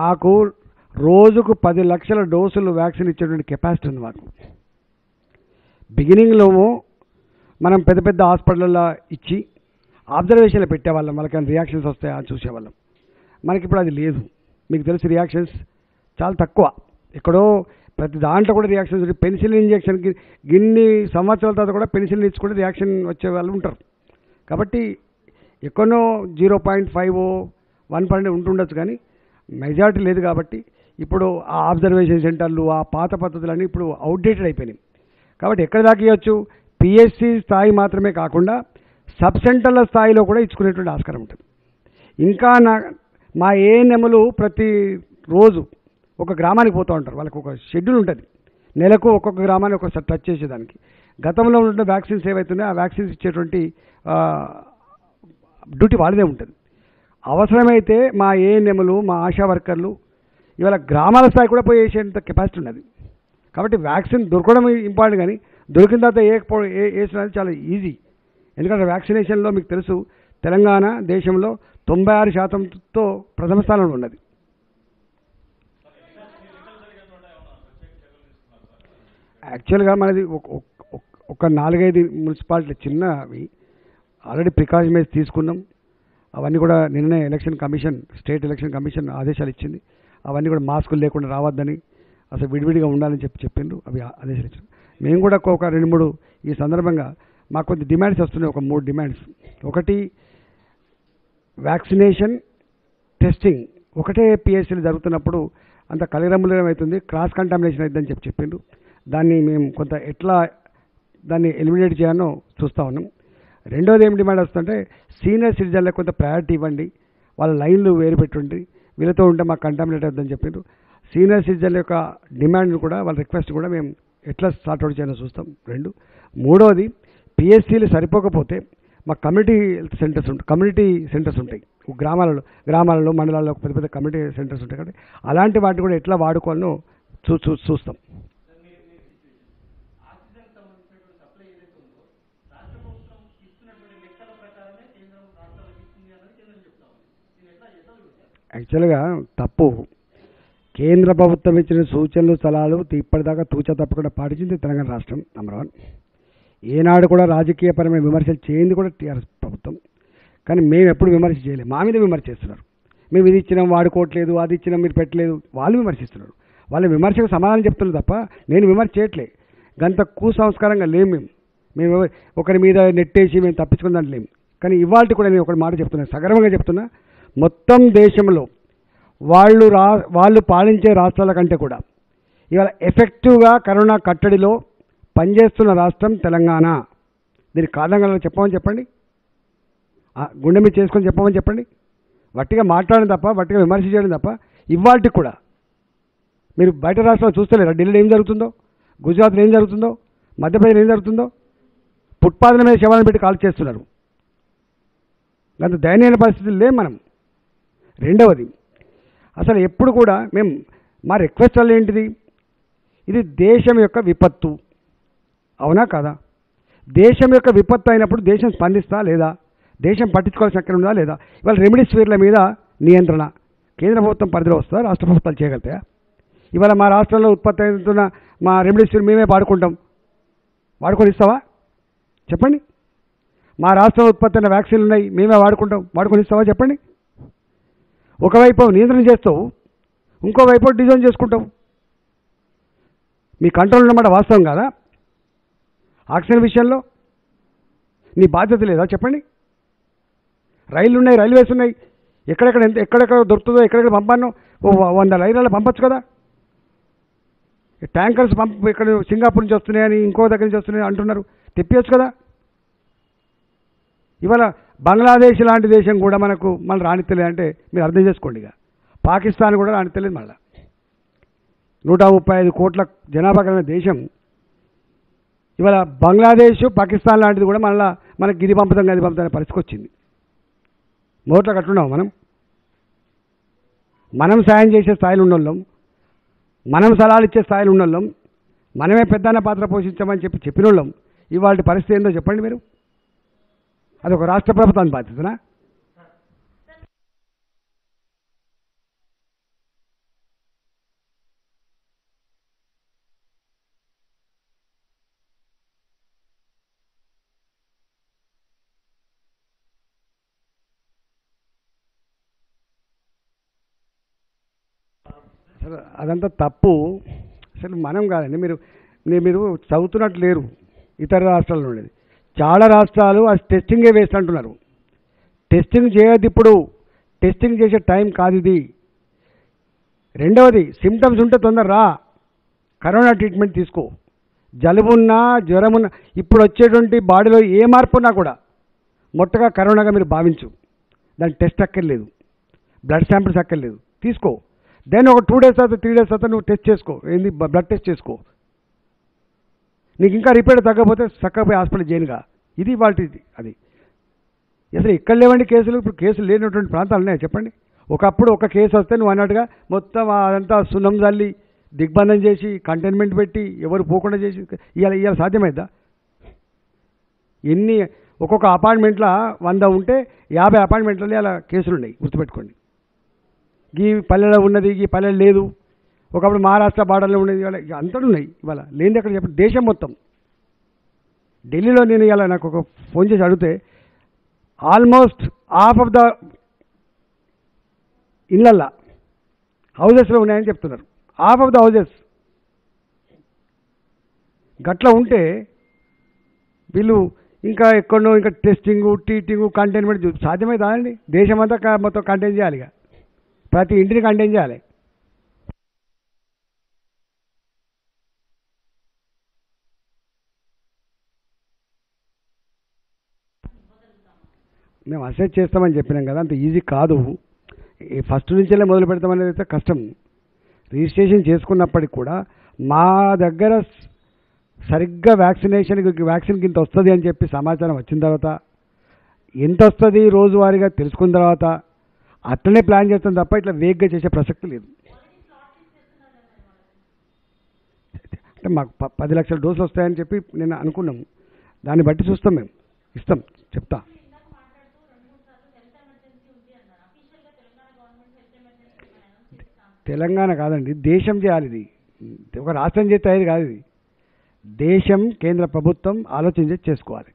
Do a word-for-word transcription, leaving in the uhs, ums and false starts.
నాకు రోజుకు పది లక్షల డోసులు వ్యాక్సిన్ ఇచ్చేటువంటి కెపాసిటీ ఉంది మాకు. బిగినింగ్లో మనం పెద్ద పెద్ద హాస్పిటల్లో ఇచ్చి అబ్జర్వేషన్లో పెట్టేవాళ్ళం, వాళ్ళకి రియాక్షన్స్ వస్తాయా అని చూసేవాళ్ళం. మనకి ఇప్పుడు అది లేదు. మీకు తెలిసి రియాక్షన్స్ చాలా తక్కువ, ఎక్కడో ప్రతి దాంట్లో కూడా రియాక్షన్స్. పెన్సిలిన్ ఇంజెక్షన్కి గిన్ని సంవత్సరాల తర్వాత కూడా పెన్సిలిన్ ఇచ్చి కూడా రియాక్షన్ వచ్చే వాళ్ళు ఉంటారు. కాబట్టి ఎక్కడో zero point five one point ఉంటుండొచ్చు, కానీ మెజారిటీ లేదు. కాబట్టి ఇప్పుడు ఆ అబ్జర్వేషన్ సెంటర్లు ఆ పాత పద్ధతులన్నీ ఇప్పుడు అవుట్డేటెడ్ అయిపోయినాయి. కాబట్టి ఎక్కడ దాకా ఇవ్వచ్చు, పిఎస్సి స్థాయి మాత్రమే కాకుండా సబ్ సెంటర్ల స్థాయిలో కూడా ఇచ్చుకునేటువంటి ఆస్కారం ఉంటుంది. ఇంకా నా మా ఏఎన్ఎంలు ప్రతి రోజు ఒక గ్రామానికి పోతూ ఉంటారు, వాళ్ళకి ఒక షెడ్యూల్ ఉంటుంది, నెలకు ఒక్కొక్క గ్రామాన్ని ఒక్కొక్కసారి టచ్ చేసేదానికి. గతంలో ఉన్న వ్యాక్సిన్స్ ఏవైతున్నాయో ఆ వ్యాక్సిన్స్ ఇచ్చేటువంటి డ్యూటీ వాళ్ళదే ఉంటుంది. అవసరమైతే మా ఏఎన్ఎంలు మా ఆశా వర్కర్లు ఇవాళ గ్రామాల స్థాయి కూడా పోయేసేంత కెపాసిటీ ఉన్నది. కాబట్టి వ్యాక్సిన్ దొరకడం ఇంపార్టెంట్, కానీ దొరికిన తర్వాత ఏ ఏ వేసినది చాలా ఈజీ. ఎందుకంటే వ్యాక్సినేషన్లో మీకు తెలుసు తెలంగాణ దేశంలో తొంభై ఆరు శాతంతో ప్రథమ స్థానంలో ఉన్నది. యాక్చువల్గా మనది ఒక నాలుగైదు మున్సిపాలిటీ చిన్నవి ఆల్రెడీ ప్రికాషన్ మీద తీసుకున్నాం. అవన్నీ కూడా నిన్ననే election commission state election commission ఆదేశాలు ఇచ్చింది. అవన్నీ కూడా మాస్కులు లేకుండా రావద్దని, అసలు విడివిడిగా ఉండాలని చెప్పి చెప్పిండ్రు, అవి ఆదేశాలు ఇచ్చిండ్రు. మేము కూడా ఒక రెండు మూడు ఈ సందర్భంగా మాకు కొంచెం డిమాండ్స్ వస్తున్నాయి, ఒక మూడు డిమాండ్స్. ఒకటి, వ్యాక్సినేషన్ టెస్టింగ్ ఒకటే పిఎస్సీలు జరుగుతున్నప్పుడు అంత కలగరములగం అవుతుంది, క్రాస్ కంటామినేషన్ అవుతుందని చెప్పి చెప్పిండు. దాన్ని మేము కొంత ఎట్లా దాన్ని ఎలిమినేట్ చేయాలో చూస్తూ ఉన్నాం. రెండోది ఏం డిమాండ్ వస్తుందంటే సీనియర్ సిటిజన్లకు కొంత ప్రయారిటీ ఇవ్వండి, వాళ్ళ లైన్లు వేరు పెట్టుండి, వీళ్ళతో ఉంటే మాకు కంటామినేట్ అవుతుందని చెప్పిండు. సీనియర్ సిటిజన్ల యొక్క డిమాండ్ను కూడా వాళ్ళ రిక్వెస్ట్ కూడా మేము ఎట్లా సార్ట్అవుట్ చేయాలో చూస్తాం. రెండు మూడోది, పిఎస్సీలు సరిపోకపోతే మా కమ్యూనిటీ హెల్త్ సెంటర్స్ ఉంటాయి కమ్యూనిటీ సెంటర్స్ ఉంటాయి గ్రామాలలో గ్రామాలలో మండలాల్లో పెద్ద పెద్ద కమ్యూనిటీ సెంటర్స్ ఉంటాయి. కాబట్టి అలాంటి వాటిని కూడా ఎట్లా వాడుకోవాలో చూ చూ చూస్తాం. యాక్చువల్గా తప్పు కేంద్ర ప్రభుత్వం ఇచ్చిన సూచనలు సలహాలు ఇప్పటిదాకా తూచా తప్పకుండా పాటించింది తెలంగాణ రాష్ట్రం నెంబర్ వన్. ఏనాడు కూడా రాజకీయపరమైన విమర్శలు చేయింది కూడా టీఆర్ఎస్ ప్రభుత్వం. కానీ మేము ఎప్పుడు విమర్శ చేయలేము, మా మీద విమర్శ చేస్తున్నారు. మేము ఇది ఇచ్చినాం వాడుకోవట్లేదు, అది ఇచ్చినాం మీరు పెట్టలేదు, వాళ్ళు విమర్శిస్తున్నారు. వాళ్ళ విమర్శకు సమాధానం చెప్తున్నారు తప్ప నేను విమర్శ చేయట్లే. గంత కుసంస్కారంగా లేము మేము మేము ఒకరి మీద నెట్టేసి మేము తప్పించుకుందాంట్ లేము. కానీ ఇవాళ కూడా నేను ఒక మాట చెప్తున్నాను, సగర్వంగా చెప్తున్నా, మొత్తం దేశంలో వాళ్ళు రా వాళ్ళు పాలించే రాష్ట్రాల కంటే కూడా ఇవాళ ఎఫెక్టివ్గా కరోనా కట్టడిలో పనిచేస్తున్న రాష్ట్రం తెలంగాణ. దీనికి కారణంగా చెప్పమని చెప్పండి, గుండె మీద చేసుకొని చెప్పమని చెప్పండి. వట్టిగా మాట్లాడడం తప్ప, వట్టిగా విమర్శ చేయడం తప్ప. ఇవాళకి కూడా మీరు బయట రాష్ట్రాలు చూస్తలేరా? ఢిల్లీలో ఏం జరుగుతుందో, గుజరాత్లో ఏం జరుగుతుందో, మధ్యప్రదేశ్లో ఏం జరుగుతుందో, ఫుట్పాత్ల మీద శవాలను పెట్టి కాల్ చేస్తున్నారు. అంత దయనీయ పరిస్థితులు లేవు మనం. రెండవది, అసలు ఎప్పుడు కూడా మేము మా రిక్వెస్ట్ వల్ల ఏంటిది, ఇది దేశం యొక్క విపత్తు, అవునా కదా? దేశం యొక్క విపత్తు అయినప్పుడు దేశం స్పందిస్తా లేదా, దేశం పట్టించుకోవాల్సిన అక్కడ ఉందా లేదా? ఇవాళ రెమెడీస్వీర్ల మీద నియంత్రణ కేంద్ర ప్రభుత్వం పరిధిలో వస్తుందా, రాష్ట్ర ప్రభుత్వాలు చేయగలుగుతాయా? ఇవాళ మా రాష్ట్రంలో ఉత్పత్తి అవుతున్న మా రెమెడీస్వీర్ మేమే వాడుకుంటాం, వాడుకొని ఇస్తావా చెప్పండి? మా రాష్ట్రంలో ఉత్పత్తి అయిన వ్యాక్సిన్లు ఉన్నాయి, మేమే వాడుకుంటాం, వాడుకొని ఇస్తావా చెప్పండి? ఒకవైపు నియంత్రణ చేస్తావు, ఇంకోవైపు డిజైన్ చేసుకుంటావు. మీ కంట్రోల్ ఉన్నమాట వాస్తవం కదా? ఆక్సిజన్ విషయంలో నీ బాధ్యత లేదా చెప్పండి? రైళ్లు ఉన్నాయి, రైల్వేస్ ఉన్నాయి, ఎక్కడెక్కడ ఎంత ఎక్కడెక్కడ దొరుకుతుందో ఎక్కడెక్కడ పంపానో వంద రైళ్ళలో పంపచ్చు కదా. ట్యాంకర్స్ పంప ఇక్కడ సింగపూర్ నుంచి వస్తున్నాయని ఇంకో దగ్గర నుంచి వస్తున్నాయని అంటున్నారు, తెప్పియచ్చు కదా. ఇవాళ బంగ్లాదేశ్ లాంటి దేశం కూడా మనకు మళ్ళీ రాణిత్తలేదు అంటే మీరు అర్థం చేసుకోండి. ఇక పాకిస్తాన్ కూడా రాణిత్తలేదు. మళ్ళీ నూట ముప్పై ఐదు కోట్ల జనాభా కలిగిన దేశం ఇవాళ బంగ్లాదేశ్ పాకిస్తాన్ లాంటిది కూడా మళ్ళీ మనకి గిరి పంపదం గది పంపదనే పరిస్థితికి వచ్చింది. నోట్లో కట్టున్నాము మనం. మనం సాయం చేసే స్థాయిలో ఉన్నోళ్ళం, మనం సలహాలు ఇచ్చే స్థాయిలో ఉన్నోళ్ళం, మనమే పెద్దన్న పాత్ర పోషించామని చెప్పి చెప్పినోళ్ళం. ఇవాళ పరిస్థితి ఏందో చెప్పండి మీరు. అదొక రాష్ట్ర ప్రభుత్వాన్ని బాధ్యతనా? सर अदंत तपू असल मन का चवत लेर इतर राष्ट्रीय चाल राष्ट्रालू अभी टेस्टिंगे वेस्ट टेस्टिंग चयदू टेस्टिंग टाइम का రెండోది సింప్టమ్స్ ఉంటే తొందరరా కరోనా ట్రీట్మెంట్ తీసుకో జలుబున్నా జ్వరమున్నా ఇప్పుడు వచ్చేటువంటి బాడీలో ఏ మార్పున్నా కూడా మొట్టగా కరోనాగా మీరు భావించు దాని టెస్ట్ అక్కర్లేదు బ్లడ్ శాంపిల్స్ అక్కర్లేదు తీసుకో దెన్ ఒక టూ డేస్ తర్వాత త్రీ డేస్ తర్వాత నువ్వు టెస్ట్ చేసుకో ఏంది బ్లడ్ టెస్ట్ చేసుకో నీకు ఇంకా రిపీట్ తగ్గకపోతే సక్కగా హాస్పిటల్ జైలుగా ఇది వాళ్ళది అది అసలు ఇక్కడ లేవండి కేసులు ఇప్పుడు కేసులు లేనటువంటి ప్రాంతాలు ఉన్నాయా చెప్పండి ఒకప్పుడు ఒక కేసు వస్తే నువ్వు అన్నట్టుగా మొత్తం అదంతా సున్నం జల్లి దిగ్బంధం చేసి కంటైన్మెంట్ పెట్టి ఎవరు పోకుండా చేసి ఇవాళ ఇవాళ సాధ్యమైద్దా ఎన్ని ఒక్కొక్క అపార్ట్మెంట్లో వంద ఉంటే యాభై అపార్ట్మెంట్లలో అలా కేసులు ఉన్నాయి గుర్తుపెట్టుకోండి ఈ పల్లెలో ఉన్నది ఈ పల్లెలు లేదు ఒకప్పుడు మహారాష్ట్ర బార్డర్లో ఉండేది ఇవాళ అంతటా ఉన్నాయి ఇవాళ లేనిది అక్కడ చెప్పండి దేశం మొత్తం ఢిల్లీలో నేను ఇవాళ నాకు ఒక ఫోన్ చేసి అడిగితే ఆల్మోస్ట్ హాఫ్ ఆఫ్ ద ఇళ్ళల్లో హౌజెస్లో ఉన్నాయని చెప్తున్నారు హాఫ్ ఆఫ్ ద హౌజెస్ గట్లా ఉంటే వీళ్ళు ఇంకా ఎక్కడో ఇంకా టెస్టింగు ట్రీటింగు కంటైన్మెంట్ సాధ్యమైతే అండి దేశమంతా మొత్తం కంటైన్ చేయాలి ఇక ప్రతి ఇంటిని కంటైన్ చేయాలి మేము అసెస్ చేస్తామని చెప్పినాం కదా అంత ఈజీ కాదు ఫస్ట్ నుంచే మొదలు పెడతామనేది అయితే కష్టం రిజిస్ట్రేషన్ చేసుకున్నప్పటికి కూడా మా దగ్గర సరిగ్గా వ్యాక్సినేషన్కి వ్యాక్సిన్కి ఇంత వస్తుంది అని చెప్పి సమాచారం వచ్చిన తర్వాత ఎంత వస్తుంది రోజువారీగా తెలుసుకున్న తర్వాత అట్లనే ప్లాన్ చేస్తాం తప్ప ఇట్లా వేగ్గా చేసే ప్రసక్తి లేదు అంటే మాకు పది లక్షల డోసులు వస్తాయని చెప్పి నేను అనుకున్నాము దాన్ని బట్టి చూస్తాం మేము ఇస్తాం చెప్తా తెలంగాణ కాదండి దేశం చేయాలి ఇది ఒక రాష్ట్రం చేస్తే అయ్యేది కాదు ఇది దేశం కేంద్ర ప్రభుత్వం ఆలోచించి చేసుకోవాలి।